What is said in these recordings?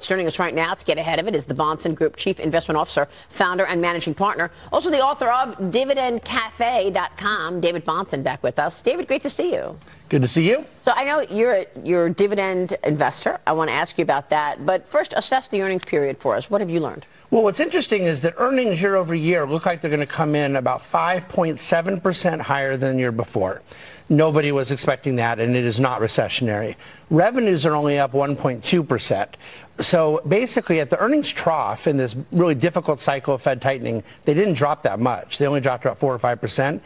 Joining us right now to get ahead of it is the Bahnsen Group Chief Investment Officer, founder and managing partner, also the author of DividendCafe.com, David Bahnsen, back with us. David, great to see you. Good to see you. So I know you're a dividend investor. I want to ask you about that. But first, assess the earnings period for us. What have you learned? Well, what's interesting is that earnings year over year look like they're going to come in about 5.7% higher than the year before. Nobody was expecting that, and it is not recessionary. Revenues are only up 1.2%. So basically, at the earnings trough in this really difficult cycle of Fed tightening, they didn't drop that much. They only dropped about 4 or 5%.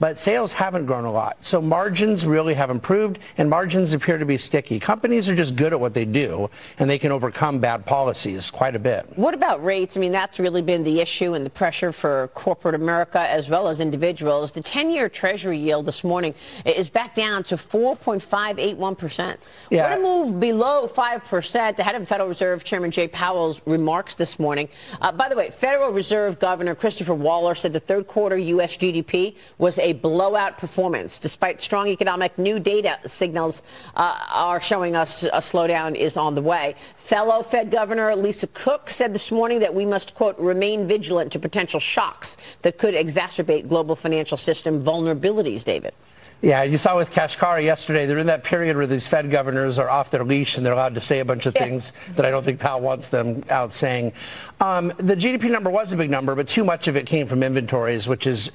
But sales haven't grown a lot. So margins really have improved, and margins appear to be sticky. Companies are just good at what they do, and they can overcome bad policies quite a bit. What about rates? I mean, that's really been the issue and the pressure for corporate America as well as individuals. The 10-year Treasury yield this morning is back down to 4.581%. Yeah. What a move below 5%. The head of the Federal Reserve, Chairman Jay Powell's remarks this morning. By the way, Federal Reserve Governor Christopher Waller said the third quarter U.S. GDP was a blowout performance. Despite strong economic new data signals are showing us a slowdown is on the way. Fellow Fed Governor Lisa Cook said this morning that we must, quote, remain vigilant to potential shocks that could exacerbate global financial system vulnerabilities, David. Yeah, you saw with Kashkari yesterday, they're in that period where these Fed governors are off their leash and they're allowed to say a bunch of things that I don't think Powell wants them out saying. The GDP number was a big number, but too much of it came from inventories, which is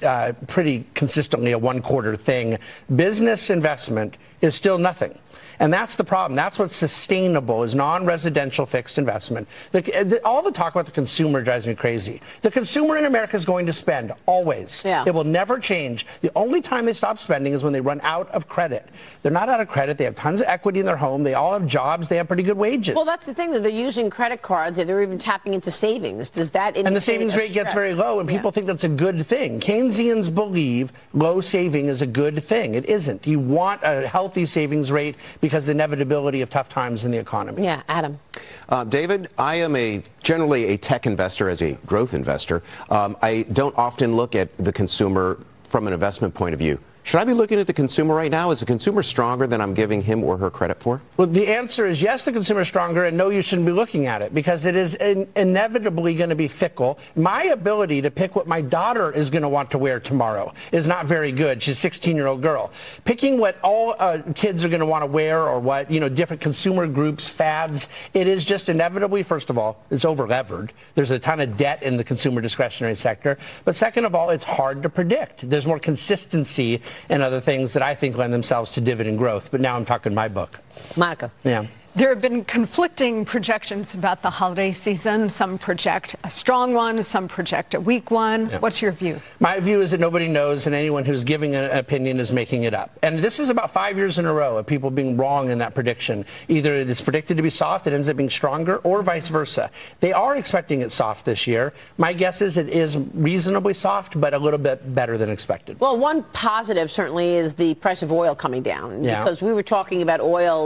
pretty consistently a one-quarter thing. Business investment is still nothing. And that's the problem. That's what's sustainable is non-residential fixed investment. All the talk about the consumer drives me crazy. The consumer in America is going to spend, always. Yeah. It will never change. The only time they stop spending is when they run out of credit. They're not out of credit. They have tons of equity in their home. They all have jobs. They have pretty good wages. Well, that's the thing, that they're using credit cards or they're even tapping into savings. Does that indicate? And the savings rate gets very low, and people think that's a good thing. Keynesians believe low saving is a good thing. It isn't. You want a healthy savings rate because of the inevitability of tough times in the economy. Yeah, Adam. David, I am generally a tech investor as a growth investor. I don't often look at the consumer from an investment point of view. Should I be looking at the consumer right now? Is the consumer stronger than I'm giving him or her credit for? Well, the answer is yes, the consumer is stronger, and no, you shouldn't be looking at it because it is inevitably going to be fickle. My ability to pick what my daughter is going to want to wear tomorrow is not very good. She's a 16-year-old girl. Picking what all kids are going to want to wear or what, different consumer groups, fads, it is just inevitably, first of all, it's over-levered. There's a ton of debt in the consumer discretionary sector. But second of all, it's hard to predict. There's more consistency and other things that I think lend themselves to dividend growth. But now I'm talking my book. Monica. Yeah. There have been conflicting projections about the holiday season. Some project a strong one, some project a weak one. Yeah. What's your view? My view is that nobody knows, and anyone who's giving an opinion is making it up. And this is about 5 years in a row of people being wrong in that prediction. Either it's predicted to be soft, it ends up being stronger, or vice versa. They are expecting it soft this year. My guess is it is reasonably soft, but a little bit better than expected. Well, one positive certainly is the price of oil coming down. Yeah. Because we were talking about oil,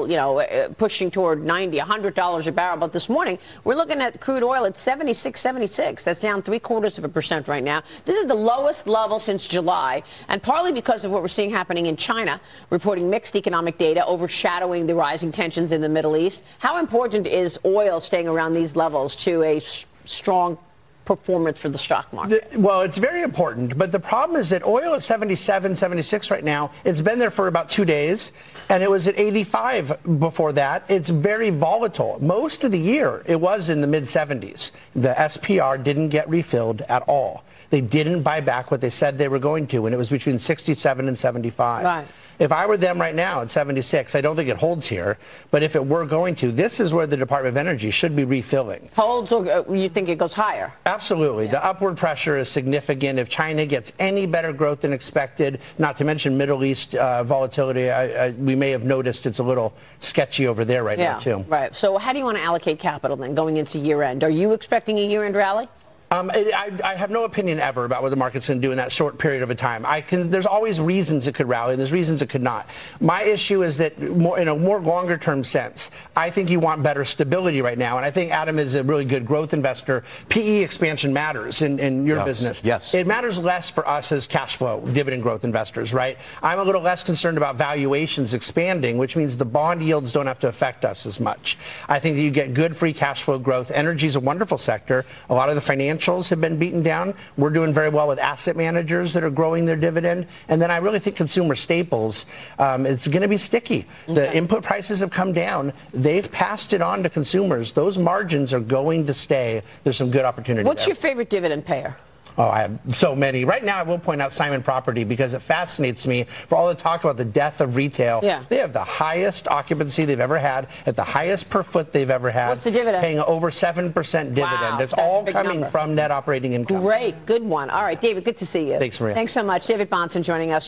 pushing toward $90, $100 a barrel. But this morning, we're looking at crude oil at $76.76. That's down 0.75% right now. This is the lowest level since July, and partly because of what we're seeing happening in China, reporting mixed economic data overshadowing the rising tensions in the Middle East. How important is oil staying around these levels to a strong performance for the stock market? Well, it's very important, but the problem is that oil at $77.76 right now, it's been there for about 2 days, and it was at $85 before that. It's very volatile. Most of the year, it was in the mid-70s. The SPR didn't get refilled at all. They didn't buy back what they said they were going to, and it was between 67 and 75. Right. If I were them right now at 76, I don't think it holds here, but if it were going to, this is where the Department of Energy should be refilling. Holds, or you think it goes higher? Absolutely. Yeah. The upward pressure is significant. If China gets any better growth than expected, not to mention Middle East volatility, we may have noticed it's a little sketchy over there right now, too. Right. So how do you want to allocate capital then going into year end? Are you expecting a year end rally? I have no opinion ever about what the market's going to do in that short period of a time. There's always reasons it could rally, and there's reasons it could not. My issue is that in a more longer-term sense, I think you want better stability right now, and I think Adam is a really good growth investor. PE expansion matters in your business. Yes. It matters less for us as cash flow, dividend growth investors, right? I'm a little less concerned about valuations expanding, which means the bond yields don't have to affect us as much. I think that you get good free cash flow growth. Energy is a wonderful sector. A lot of the financials have been beaten down. We're doing very well with asset managers that are growing their dividend. And then I really think consumer staples, it's going to be sticky. The input prices have come down. They've passed it on to consumers. Those margins are going to stay. There's some good opportunity. What's your favorite dividend payer? Oh, I have so many. Right now, I will point out Simon Property because it fascinates me. For all the talk about the death of retail, they have the highest occupancy they've ever had at the highest per foot they've ever had. What's the dividend? Paying over 7% dividend. Wow, that's all coming from net operating income. Great. Good one. All right, David, good to see you. Thanks, Maria. Thanks so much. David Bahnsen joining us.